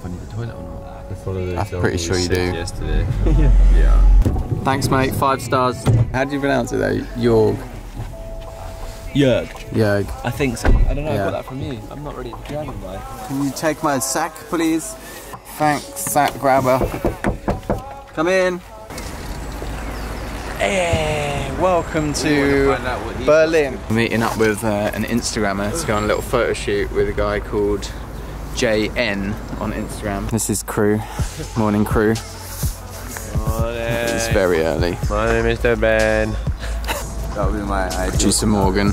if I need the toilet or not. I'm pretty sure you do. Yesterday. Yeah. Thanks, mate. 5 stars. How do you pronounce it though? Jörg. Jörg. I think so. I don't know. Yeah. I got that from you. I'm not really a German guy. Can you take my sack, please? Thanks, sack grabber. Come in. Hey, welcome to Berlin. I'm meeting up with an Instagrammer to go on a little photo shoot with a guy called JN on Instagram. This is crew, morning crew. Morning. It's very early. Morning, Mr. Ben. That'll be my idea. Producer Morgan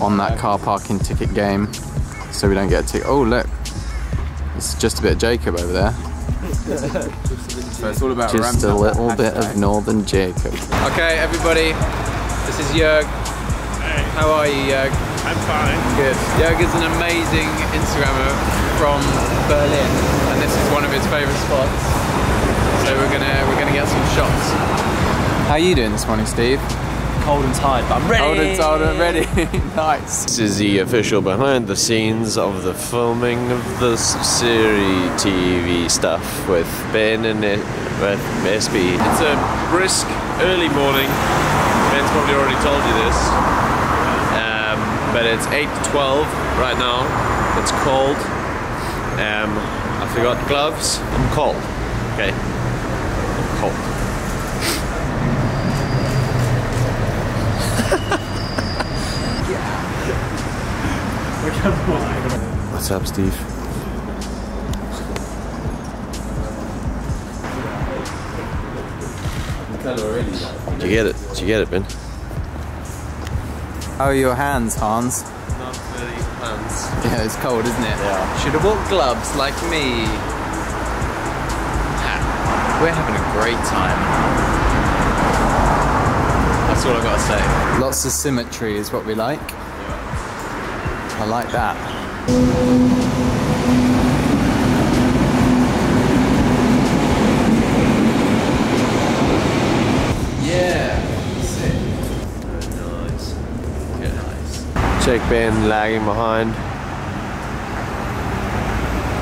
on that car parking ticket game, so we don't get a ticket. Oh look, it's just a bit of Jacob over there. So it's all about just a little bit of northern Jacob. Okay, everybody, this is Jörg. Hey. How are you, Jörg? I'm fine. Good. Jörg is an amazing Instagrammer from Berlin, and this is one of his favourite spots. So we're gonna get some shots. How are you doing this morning, Steve? Cold and tired, but I'm ready. Cold and tired and ready. Nice. This is the official behind the scenes of the filming of the series TV stuff with Ben and Mespy. It's a brisk early morning. Ben's probably already told you this, but it's 8:12 right now. It's cold. I forgot the gloves. I'm cold. Okay, I'm cold. What's up, Steve? Did you get it? Did you get it, Ben? How are your hands, Hans? Not really hands. Yeah, it's cold, isn't it? Yeah. Should have bought gloves like me. We're having a great time. That's all I've got to say. Lots of symmetry is what we like. I like that. Yeah, sick. Very nice. Very nice. Check Ben lagging behind.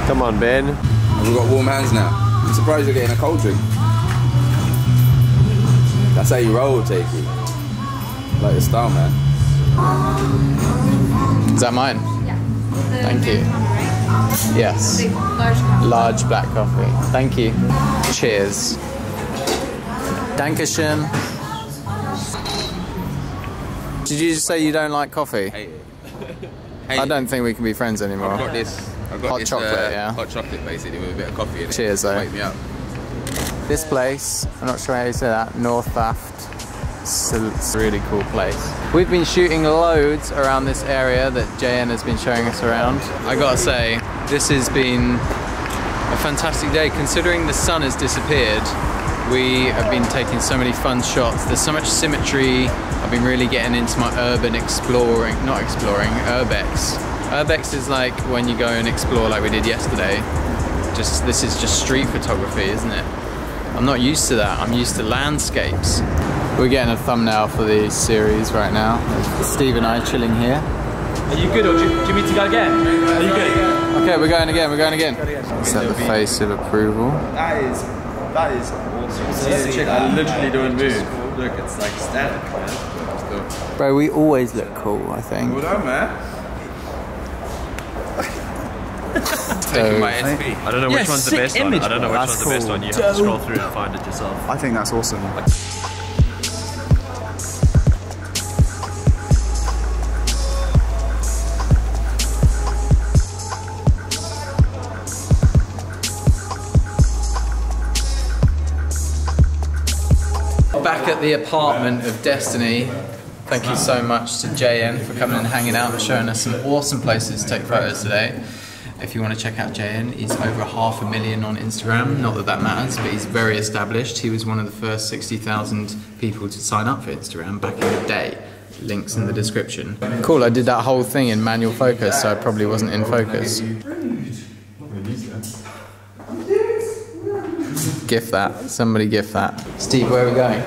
Come on, Ben. We've got warm hands now. I'm surprised you're getting a cold drink. That's how you roll, Jakey. Like your style, man. Is that mine? Yeah. Thank you. Yes. Large black coffee. Thank you. Cheers. Dankeschön. Did you just say you don't like coffee? Hate it. Hate I don't think we can be friends anymore. I've got this. I've got hot this, chocolate, yeah. Hot chocolate basically with a bit of coffee in it. Cheers though. Wake me up. This place, I'm not sure how you say that, North Bath. It's a really cool place. We've been shooting loads around this area that JN has been showing us around. I gotta say, this has been a fantastic day. Considering the sun has disappeared, we have been taking so many fun shots. There's so much symmetry. I've been really getting into my urban exploring, not exploring, urbex. Urbex is like when you go and explore like we did yesterday. Just, this is just street photography, isn't it? I'm not used to that, I'm used to landscapes. We're getting a thumbnail for the series right now. Steve and I are chilling here. Are you good or do you need to go again? Are you good? Okay, we're going again, we're going again. Is that the face of approval? That is awesome. I literally don't move. Look, it's like static. Bro, we always look cool, I think. Well done, man. Taking my SP. I don't know which one's the best one. I don't know which one's the best one. You have to scroll through and find it yourself. I think that's awesome. Back at the apartment of destiny. Thank you so much to JN for coming and hanging out and showing us some awesome places to take photos today. If you want to check out JN, he's over 500,000 on Instagram. Not that that matters, but he's very established. He was one of the first 60,000 people to sign up for Instagram back in the day. Links in the description. Cool, I did that whole thing in manual focus, so I probably wasn't in focus. Gift that. Somebody gift that. Steve, where are we going? I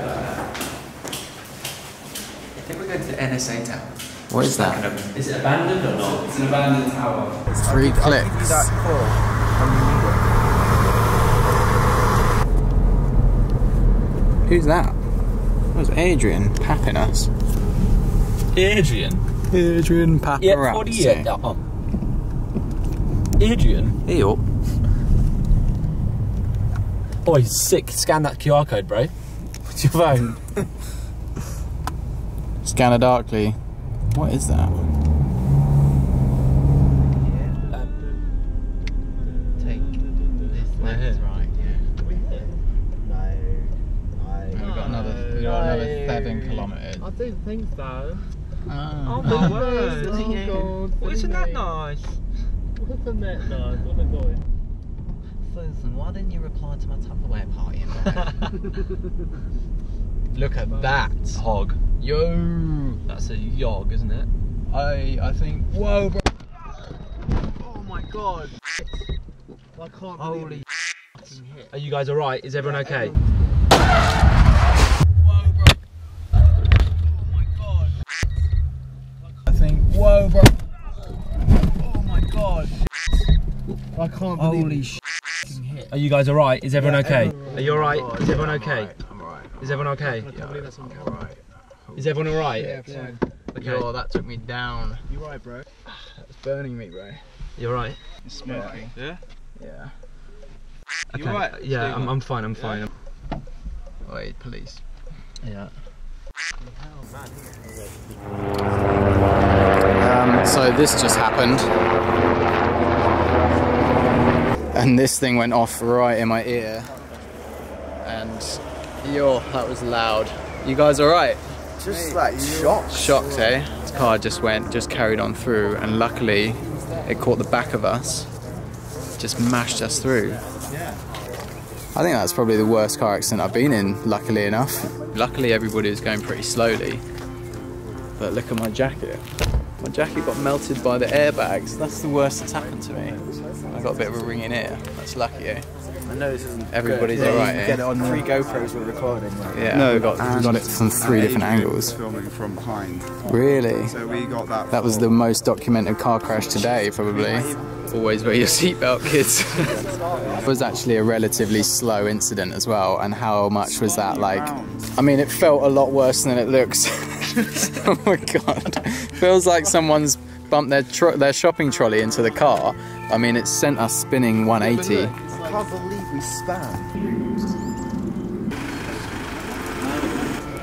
think we're going to the NSA Tower. What is that? Is it abandoned or not? It's an abandoned tower. It's 3 clicks. when you need it. Who's that? That was Adrian Pappinus. Adrian Paparazzi. Yeah, what do you get that on? Adrian? Hey up. Oh, he's sick. Scan that QR code, bro. What's your phone? Scanner darkly. What is that? I do think so. Oh my word! Oh God! Well, isn't that nice? Wasn't that nice? What a guy. Susan, why didn't you reply to my Tupperware party? Look at that hog. Yo, that's a yog, isn't it? I think. Whoa, bro. Oh my God! I can't believe it. Are you guys all right? Is everyone okay? Whoa, bro. Oh my God. I can't believe it. Holy shit. Are you guys alright? Is everyone okay? Are you alright? Is everyone okay? I'm alright. Is everyone okay? Yeah, I'm alright. Is everyone alright? Yeah, fine. Okay. Oh, that took me down. You alright, bro? That's burning me, bro. You alright? It's smoking. Yeah? Yeah. You alright? Yeah, I'm fine, I'm fine. Wait, police. Yeah. So this just happened, and this thing went off right in my ear, and yo, that was loud. You guys alright? Just like shocked. Shocked, eh? This car just went, just carried on through, and luckily it caught the back of us, just mashed us through. I think that's probably the worst car accident I've been in, luckily enough. Luckily everybody was going pretty slowly, but look at my jacket. My jacket got melted by the airbags. That's the worst that's happened to me. I got a bit of a ringing ear. That's lucky, eh? I know this isn't everybody's alright, eh? Get it on three GoPros we're recording. Right? Yeah, no, we got it from three different angles. Filming from behind. Really? So we got that. That was the most documented car crash today, probably. Always wear your seatbelt, kids. It was actually a relatively slow incident as well, and how much was that like? I mean, it felt a lot worse than it looks. Oh my God. Feels like someone's bumped their shopping trolley into the car. I mean, it sent us spinning 180. I can't believe we spun.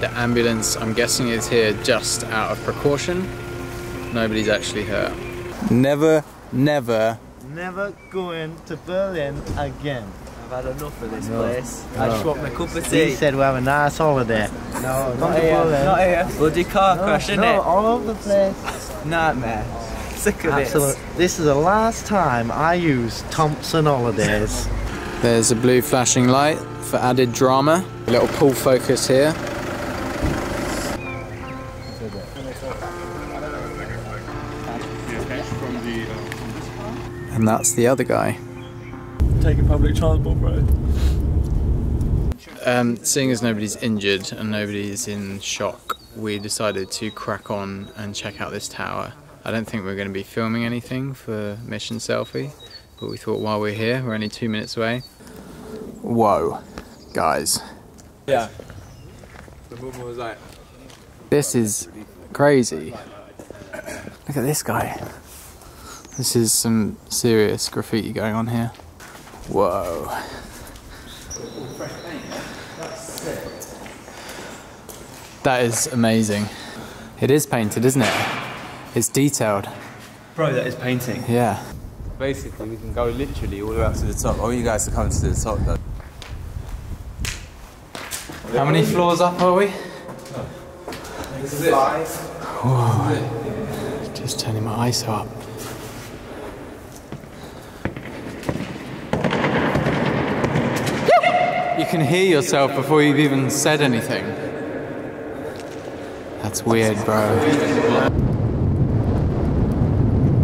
The ambulance, I'm guessing, is here just out of precaution. Nobody's actually hurt. Never going to Berlin again. I've had enough of this place. No. I just want my cup of tea. He said we have a nice holiday. No, not here. Not here. Bloody car crash, innit? No, all over the place. Nightmare. Sick of it. This is the last time I use Thomson holidays. There's a blue flashing light for added drama. A little pull focus here. And that's the other guy. Taking public transport, bro. Seeing as nobody's injured and nobody's in shock, we decided to crack on and check out this tower. I don't think we're going to be filming anything for Mission Selfie, but we thought while we're here, we're only 2 minutes away. Whoa, guys. Yeah. The movement was like... This is crazy. Look at this guy. This is some serious graffiti going on here. Whoa. That is amazing. It is painted, isn't it? It's detailed. Bro, that is painting. Yeah. Basically, we can go literally all the way up to the top. All you guys are coming to the top, though. How many floors up are we? This is it. 5. Whoa. Just turning my ISO up. You can hear yourself before you've even said anything. That's weird, bro.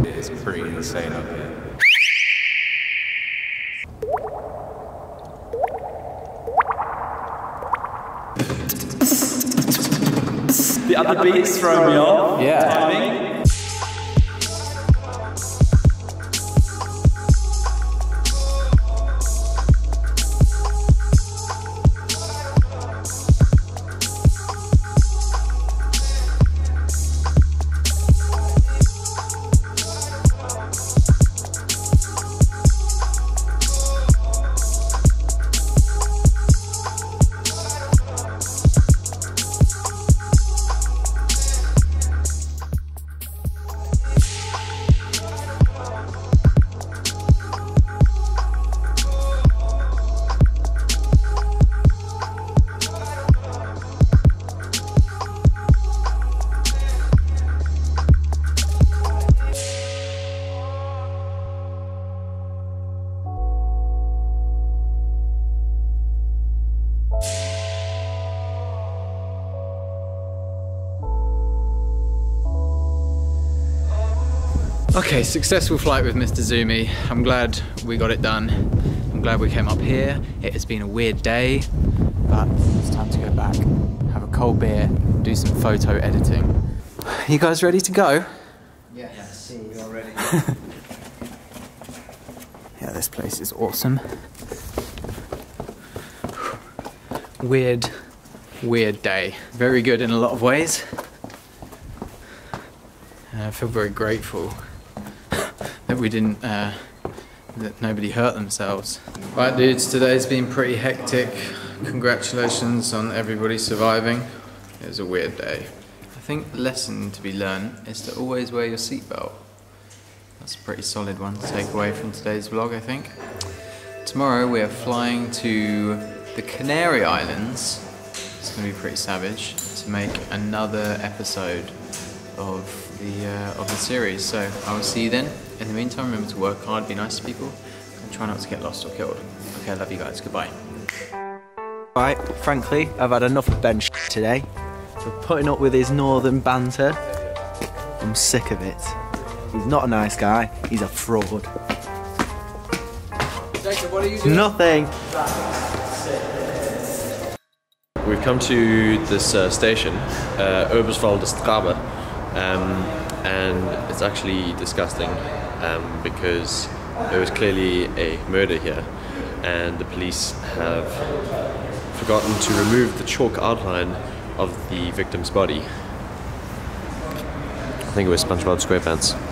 It's pretty insane up here. The other beats throw me off. Yeah. Timing. Okay, successful flight with Mr. Zumi. I'm glad we got it done. I'm glad we came up here. It has been a weird day, but it's time to go back, have a cold beer, do some photo editing. You guys ready to go? Yes, we are ready. Yeah, this place is awesome. Weird day. Very good in a lot of ways. I feel very grateful that we didn't, that nobody hurt themselves. Right dudes, today's been pretty hectic. Congratulations on everybody surviving. It was a weird day. I think the lesson to be learned is to always wear your seatbelt. That's a pretty solid one to take away from today's vlog, I think. Tomorrow we are flying to the Canary Islands. It's going to be pretty savage to make another episode of the series, so I will see you then. In the meantime, remember to work hard, be nice to people, and try not to get lost or killed. Okay, I love you guys, goodbye. Right, frankly, I've had enough of Ben today. We're putting up with his northern banter. I'm sick of it. He's not a nice guy, he's a fraud. Jacob, what are you doing? Nothing! We've come to this station, Überswaldstrabe. And it's actually disgusting because there was clearly a murder here and the police have forgotten to remove the chalk outline of the victim's body. I think it was SpongeBob SquarePants.